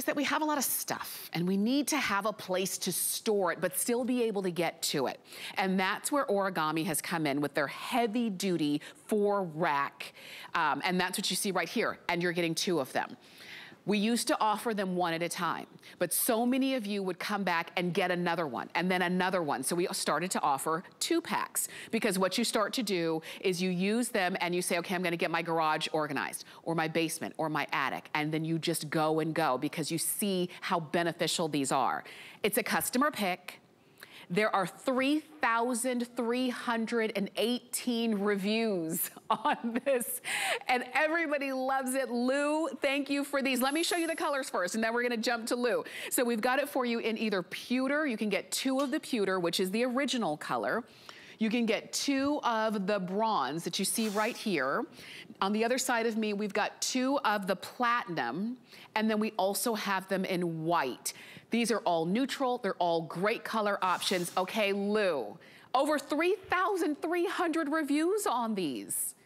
is that we have a lot of stuff and we need to have a place to store it but still be able to get to it. And that's where Origami has come in with their heavy duty 4-rack. And that's what you see right here. And you're getting 2 of them. We used to offer them 1 at a time, but so many of you would come back and get another one and then another one. So we started to offer 2 packs because what you start to do is you use them and you say, okay, I'm gonna get my garage organized or my basement or my attic. And then you just go and go because you see how beneficial these are. It's a customer pick. There are 3,318 reviews on this, and everybody loves it. Lou, thank you for these. Let me show you the colors first, and then we're gonna jump to Lou. So we've got it for you in either pewter. You can get 2 of the pewter, which is the original color. You can get 2 of the bronze that you see right here. On the other side of me, we've got 2 of the platinum, and then we also have them in white. These are all neutral, they're all great color options. Okay, Lou, over 3,300 reviews on these.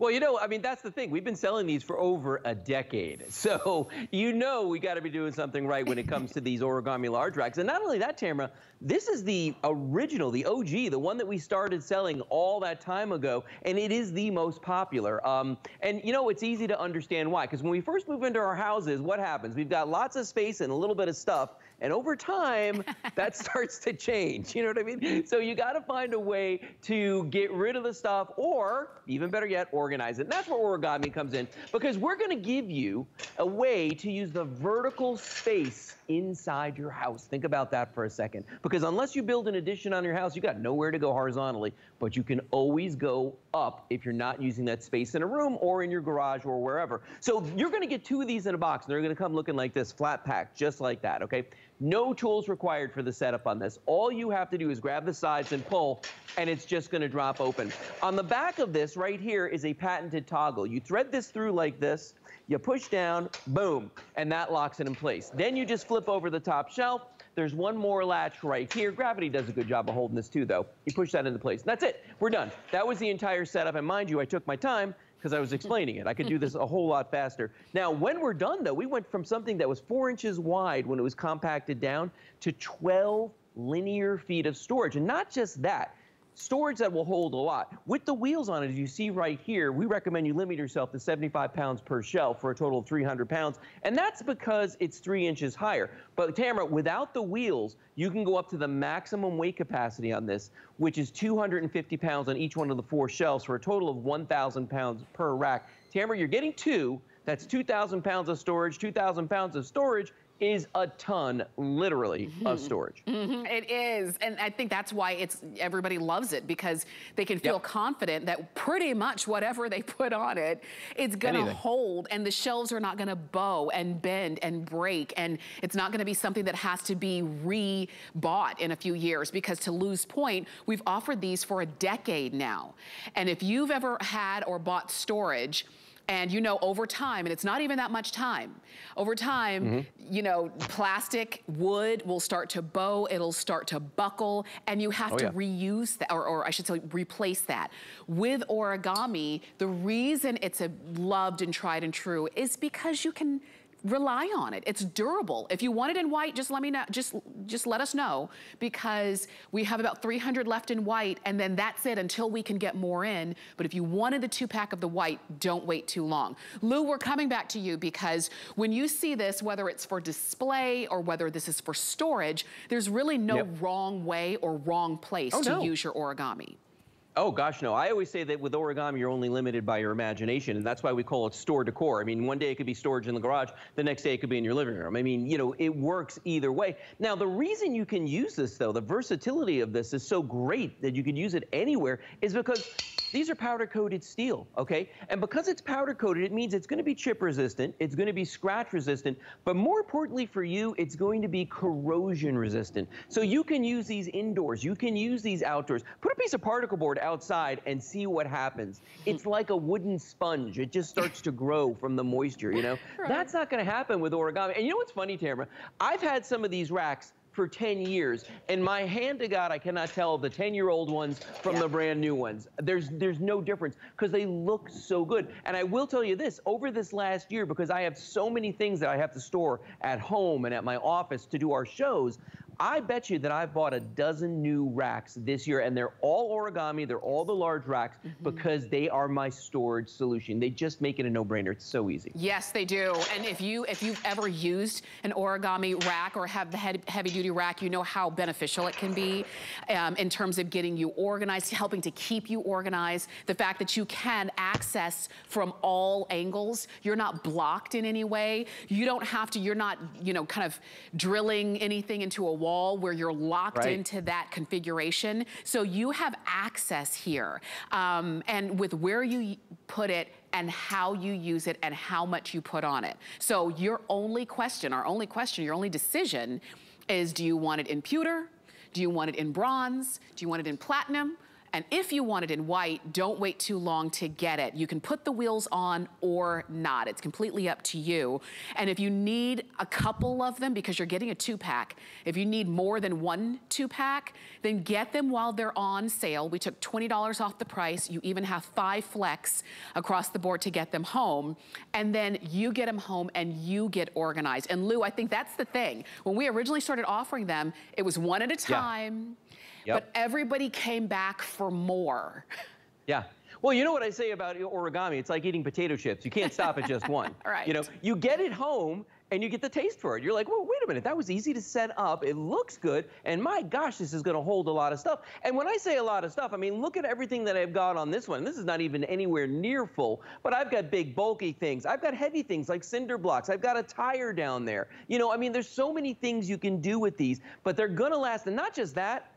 Well, you know, I mean, that's the thing. We've been selling these for over a decade. So, you know, we got to be doing something right when it comes to these Origami large racks. And not only that, Tamara, this is the original, the OG, the one that we started selling all that time ago. And it is the most popular. And, you know, it's easy to understand why. Because when we first move into our houses, what happens? We've got lots of space and a little bit of stuff. And over time, that starts to change. You know what I mean? So you got to find a way to get rid of the stuff or, even better yet, organize it. And that's where Origami comes in, because we're going to give you a way to use the vertical space inside your house. Think about that for a second, because unless you build an addition on your house, you got nowhere to go horizontally, but you can always go up if you're not using that space in a room or in your garage or wherever. So you're going to get 2 of these in a box, and they're going to come looking like this, flat pack, just like that, okay? No tools required for the setup on this. All you have to do is grab the sides and pull, and it's just going to drop open. On the back of this right here is a patented toggle. You thread this through like this, you push down, boom, and that locks it in place. Then you just flip over the top shelf. There's 1 more latch right here. Gravity does a good job of holding this too, though. You push that into place. That's it. We're done. That was the entire setup, and mind you, I took my time because I was explaining it. I could do this a whole lot faster. Now, when we're done, though, we went from something that was 4 inches wide when it was compacted down to 12 linear feet of storage, and not just that. Storage that will hold a lot. With the wheels on it, as you see right here, we recommend you limit yourself to 75 pounds per shelf for a total of 300 pounds, and that's because it's 3 inches higher. But Tamara, without the wheels, you can go up to the maximum weight capacity on this, which is 250 pounds on each one of the 4 shelves for a total of 1,000 pounds per rack. Tamara, you're getting 2. That's 2,000 pounds of storage. 2,000 pounds of storage is a ton, literally, of storage. It is, and I think that's why everybody loves it, because they can feel confident that pretty much whatever they put on it, it's gonna hold, and the shelves are not gonna bow and bend and break, and it's not gonna be something that has to be re-bought in a few years, because to Lou's point, we've offered these for a decade now. And if you've ever had or bought storage, and you know, over time, and it's not even that much time, over time, you know, plastic, wood will start to bow, it'll start to buckle, and you have to reuse that, or I should say replace that. With Origami, the reason it's a loved and tried and true is because you can rely on it. It's durable. If you want it in white, just let me know, just let us know, because we have about 300 left in white, and then that's it until we can get more in. But if you wanted the 2-pack of the white, don't wait too long. Lou, we're coming back to you, because when you see this, whether it's for display or whether this is for storage, there's really no wrong way or wrong place to use your Origami. Oh, gosh, no. I always say that with Origami, you're only limited by your imagination, and that's why we call it store decor. I mean, one day it could be storage in the garage. The next day it could be in your living room. I mean, you know, it works either way. Now, the reason you can use this, though, the versatility of this is so great that you can use it anywhere, is because these are powder-coated steel, okay? And because it's powder-coated, it means it's going to be chip-resistant, it's going to be scratch-resistant, but more importantly for you, it's going to be corrosion-resistant. So you can use these indoors. You can use these outdoors. Put a piece of particle board outside and see what happens. It's like a wooden sponge. It just starts to grow from the moisture, you know? Right. That's not going to happen with Origami. And you know what's funny, Tamara? I've had some of these racks for 10 years. And my hand to God, I cannot tell the 10-year-old ones from the brand new ones. There's no difference because they look so good. And I will tell you this, over this last year, because I have so many things that I have to store at home and at my office to do our shows, I bet you that I've bought a dozen new racks this year, and they're all origami, they're all the large racks, because they are my storage solution. They just make it a no-brainer. It's so easy. Yes, they do. And if you've ever used an origami rack or have the heavy-duty rack, you know how beneficial it can be in terms of getting you organized, helping to keep you organized. The fact that you can access from all angles, you're not blocked in any way. You don't have to, you're not, you know, kind of drilling anything into a wall where you're locked into that configuration. So you have access here. And with where you put it and how you use it and how much you put on it. So your only question, our only question, your only decision is, do you want it in pewter? Do you want it in bronze? Do you want it in platinum? And if you want it in white, don't wait too long to get it. You can put the wheels on or not. It's completely up to you. And if you need a couple of them, because you're getting a 2-pack, if you need more than 1 2-pack, then get them while they're on sale. We took $20 off the price. You even have 5 flex across the board to get them home. And then you get them home and you get organized. And Lou, I think that's the thing. When we originally started offering them, it was one at a time. But everybody came back for more. Yeah. Well, you know what I say about origami? It's like eating potato chips. You can't stop at just one. Right. You know, you get it home and you get the taste for it. You're like, well, wait a minute. That was easy to set up. It looks good. And my gosh, this is going to hold a lot of stuff. And when I say a lot of stuff, I mean, look at everything that I've got on this one. This is not even anywhere near full, but I've got big, bulky things. I've got heavy things like cinder blocks. I've got a tire down there. You know, I mean, there's so many things you can do with these, but they're going to last. And not just that,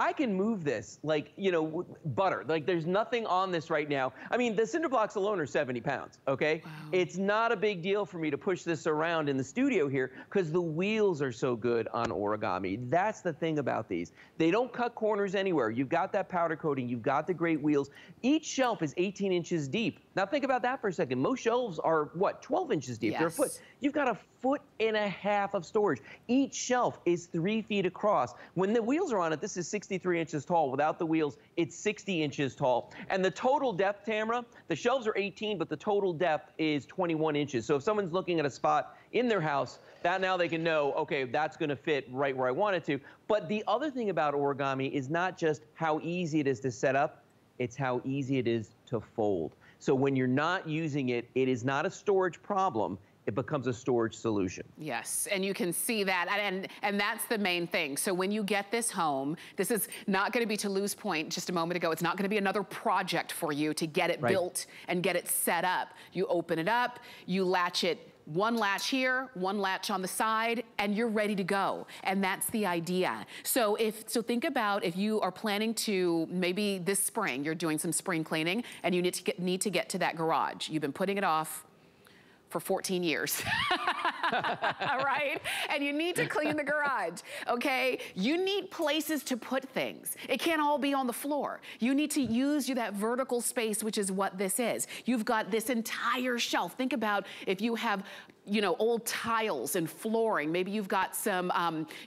I can move this like, you know, butter. Like, there's nothing on this right now. I mean, the cinder blocks alone are 70 pounds, okay? Wow. It's not a big deal for me to push this around in the studio here because the wheels are so good on origami. That's the thing about these. They don't cut corners anywhere. You've got that powder coating. You've got the great wheels. Each shelf is 18 inches deep. Now, think about that for a second. Most shelves are, what, 12 inches deep? Yes. They're a foot. You've got a 1.5 feet of storage. Each shelf is 3 feet across. When the wheels are on it, this is 63 inches tall. Without the wheels, it's 60 inches tall. And the total depth, Tamara, the shelves are 18, but the total depth is 21 inches. So if someone's looking at a spot in their house, that now they can know, okay, that's going to fit right where I want it to. But the other thing about origami is not just how easy it is to set up, it's how easy it is to fold. So when you're not using it, it is not a storage problem. It becomes a storage solution. Yes, and you can see that, and that's the main thing. So when you get this home, this is not gonna be, to Lou's point just a moment ago, it's not gonna be another project for you to get it built and get it set up. You open it up, you latch it, one latch here, one latch on the side, and you're ready to go. And that's the idea. So think about if you are planning to, maybe this spring, you're doing some spring cleaning, and you need to get to that garage. You've been putting it off for 14 years, right? And you need to clean the garage, okay? You need places to put things. It can't all be on the floor. You need to use that vertical space, which is what this is. You've got this entire shelf. Think about if you have, you know, old tiles and flooring. Maybe you've got some,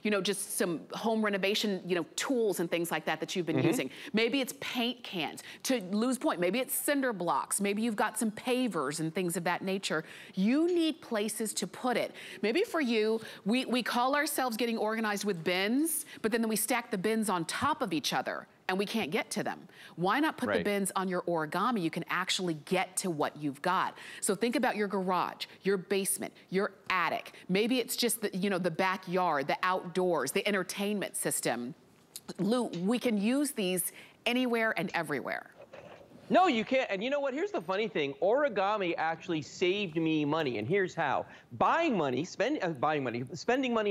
you know, just some home renovation, you know, tools and things like that that you've been using. Maybe it's paint cans. To Lou's point, maybe it's cinder blocks. Maybe you've got some pavers and things of that nature. You need places to put it. Maybe for you, we call ourselves getting organized with bins, but then we stack the bins on top of each other and we can't get to them. Why not put the bins on your origami? You can actually get to what you've got. So think about your garage, your basement, your attic. Maybe it's just the, you know, the backyard, the outdoors, the entertainment system. Lou, we can use these anywhere and everywhere. No, you can't. And you know what? Here's the funny thing. Origami actually saved me money, and here's how. Spending money on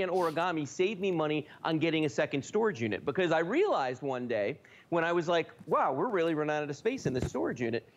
origami saved me money on getting a second storage unit, because I realized one day when I was like, wow, we're really running out of space in this storage unit.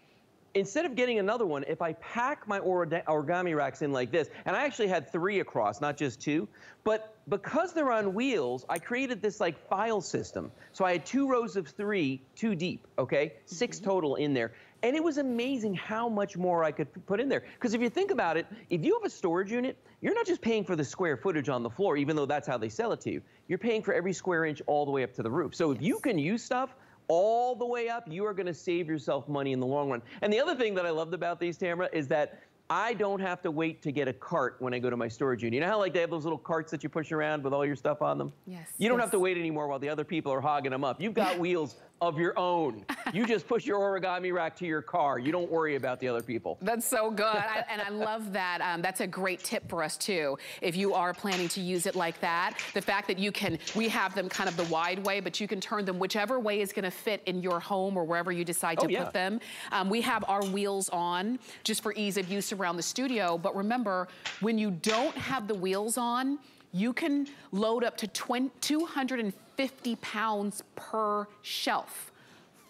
Instead of getting another one, if I pack my origami racks in like this, and I actually had 3 across, not just 2, but because they're on wheels, I created this like file system. So I had 2 rows of 3, 2 deep, okay? 6 total in there. And it was amazing how much more I could put in there. Because if you think about it, if you have a storage unit, you're not just paying for the square footage on the floor, even though that's how they sell it to you. You're paying for every square inch all the way up to the roof. So if you can use stuff all the way up, you are going to save yourself money in the long run. And the other thing that I loved about these, Tamara, is that I don't have to wait to get a cart when I go to my storage unit. You know how like they have those little carts that you push around with all your stuff on them? Yes. You don't have to wait anymore while the other people are hogging them up. You've got wheels of your own. You just push your origami rack to your car. You don't worry about the other people. That's so good. And I love that. That's a great tip for us too. If you are planning to use it like that, the fact that you can, we have them kind of the wide way, but you can turn them whichever way is gonna fit in your home or wherever you decide to put them. We have our wheels on just for ease of use around the studio. But remember, when you don't have the wheels on, you can load up to 250 pounds per shelf.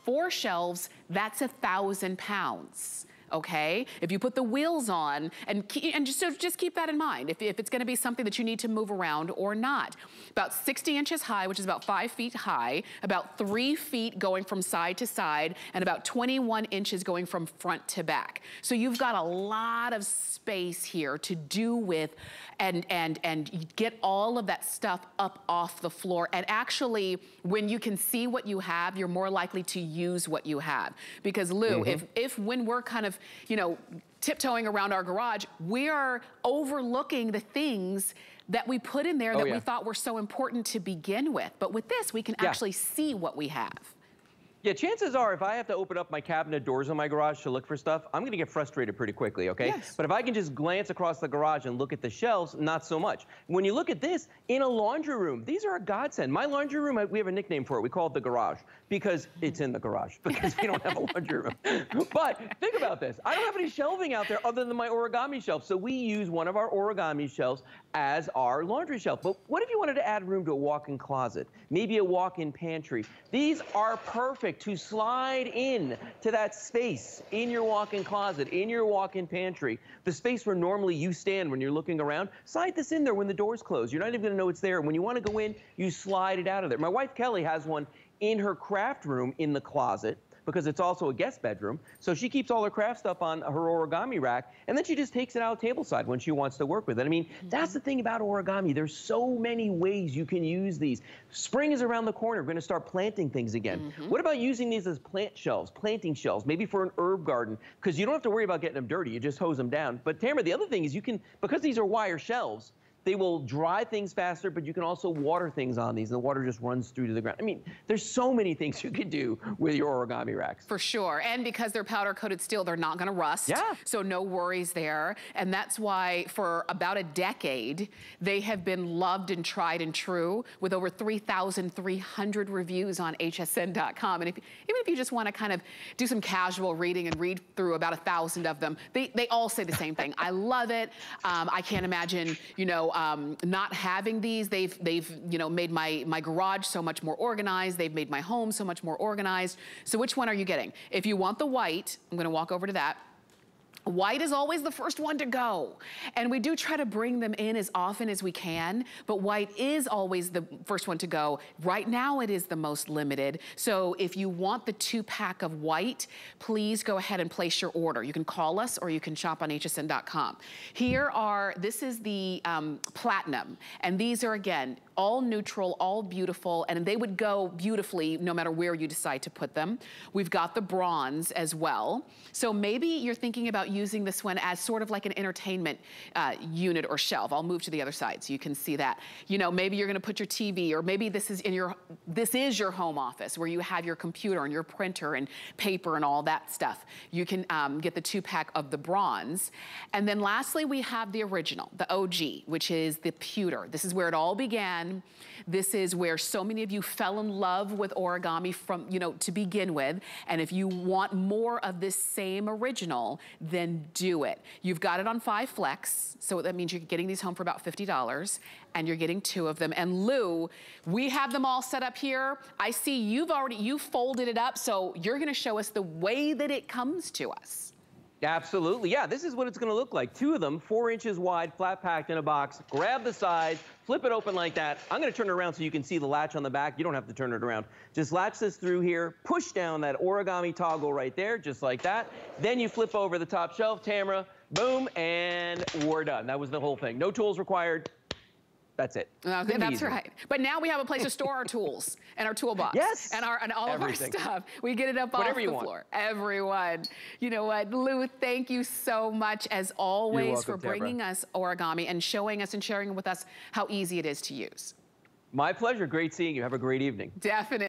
4 shelves, that's 1,000 pounds. Okay, if you put the wheels on, and just keep that in mind, if it's gonna be something that you need to move around or not. About 60 inches high, which is about 5 feet high, about 3 feet going from side to side, and about 21 inches going from front to back. So you've got a lot of space here to do with and get all of that stuff up off the floor. And actually, when you can see what you have, you're more likely to use what you have. Because Lou, if when we're kind of, you know, tiptoeing around our garage, we are overlooking the things that we put in there that we thought were so important to begin with. But with this, we can actually see what we have. Yeah, chances are if I have to open up my cabinet doors in my garage to look for stuff, I'm gonna get frustrated pretty quickly, okay? Yes. But if I can just glance across the garage and look at the shelves, not so much. When you look at this, in a laundry room, these are a godsend. My laundry room, we have a nickname for it. We call it the garage because it's in the garage because we don't have a laundry room. But think about this. I don't have any shelving out there other than my origami shelf. So we use one of our origami shelves as our laundry shelf. But what if you wanted to add room to a walk-in closet? Maybe a walk-in pantry. These are perfect to slide in to that space in your walk-in closet, in your walk-in pantry, the space where normally you stand when you're looking around. Slide this in there when the door's closed. You're not even gonna know it's there. When you wanna go in, you slide it out of there. My wife Kelly has one in her craft room in the closet because it's also a guest bedroom. So she keeps all her craft stuff on her origami rack, and then she just takes it out tableside when she wants to work with it. I mean, that's the thing about origami. There's so many ways you can use these. Spring is around the corner. We're gonna start planting things again. What about using these as planting shelves, maybe for an herb garden, because you don't have to worry about getting them dirty. You just hose them down. But Tamara, the other thing is you can, because these are wire shelves, they will dry things faster, but you can also water things on these, and the water just runs through to the ground. I mean, there's so many things you can do with your origami racks. For sure, and because they're powder-coated steel, they're not gonna rust, so no worries there. And that's why for about a decade, they have been loved and tried and true with over 3,300 reviews on hsn.com. And even if you just wanna kind of do some casual reading and read through about 1,000 of them, they all say the same thing. I love it, I can't imagine, you know, not having these. They've you know, made my garage so much more organized. They've made my home so much more organized. So which one are you getting? If you want the white, I'm gonna walk over to that. White is always the first one to go. And we do try to bring them in as often as we can, but white is always the first one to go. Right now it is the most limited. So if you want the 2-pack of white, please go ahead and place your order. You can call us or you can shop on hsn.com. This is the platinum. And these are, again, all neutral, all beautiful, and they would go beautifully no matter where you decide to put them. We've got the bronze as well. So maybe you're thinking about using this one as sort of like an entertainment unit or shelf. I'll move to the other side so you can see that. You know, maybe you're gonna put your TV, or maybe this is your home office where you have your computer and your printer and paper and all that stuff. You can get the 2-pack of the bronze. And then lastly, we have the original, the OG, which is the pewter. This is where it all began. This is where so many of you fell in love with origami from, you know, to begin with. And if you want more of this same original, then do it. You've got it on 5 flex. So that means you're getting these home for about $50 and you're getting 2 of them. And Lou, we have them all set up here. I see you've folded it up. So you're going to show us the way that it comes to us. Absolutely, yeah, this is what it's gonna look like. Two of them, 4 inches wide, flat packed in a box. Grab the sides, flip it open like that. I'm gonna turn it around so you can see the latch on the back. You don't have to turn it around. Just latch this through here, push down that origami toggle right there, just like that. Then you flip over the top shelf, Tamara, boom, and we're done. That was the whole thing. No tools required. That's it. Okay, that's easy. Right. But now we have a place to store our tools and our toolbox. Yes. And all everything. Of our stuff. We get it up whatever off the want. Floor. Everyone. You know what, Lou, thank you so much as always for bringing us origami and showing us and sharing with us how easy it is to use. My pleasure. Great seeing you. Have a great evening. Definitely.